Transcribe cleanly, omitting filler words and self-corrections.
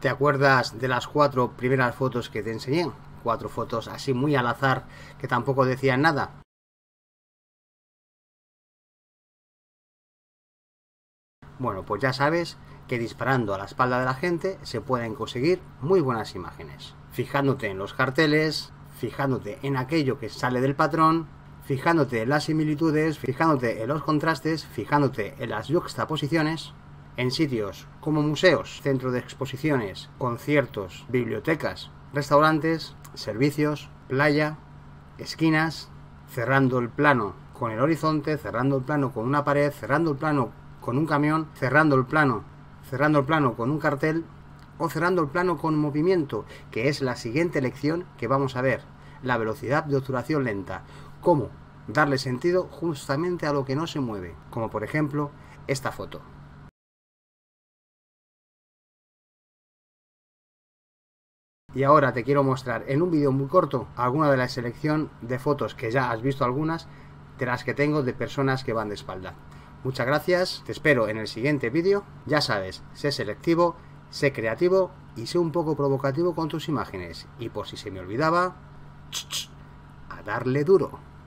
¿Te acuerdas de las 4 primeras fotos que te enseñé? 4 fotos así muy al azar que tampoco decían nada. Bueno, pues ya sabes que disparando a la espalda de la gente se pueden conseguir muy buenas imágenes. Fijándote en los carteles, fijándote en aquello que sale del patrón, fijándote en las similitudes, fijándote en los contrastes, fijándote en las yuxtaposiciones, en sitios como museos, centros de exposiciones, conciertos, bibliotecas, restaurantes, servicios, playa, esquinas, cerrando el plano con el horizonte, cerrando el plano con una pared, cerrando el plano con un camión, cerrando el plano con un cartel o cerrando el plano con movimiento, que es la siguiente lección que vamos a ver, la velocidad de obturación lenta, cómo darle sentido justamente a lo que no se mueve, como por ejemplo esta foto. Y ahora te quiero mostrar en un vídeo muy corto alguna de la selección de fotos que ya has visto algunas, de las que tengo de personas que van de espalda. Muchas gracias, te espero en el siguiente vídeo. Ya sabes, sé selectivo, sé creativo y sé un poco provocativo con tus imágenes. Y por si se me olvidaba, a darle duro.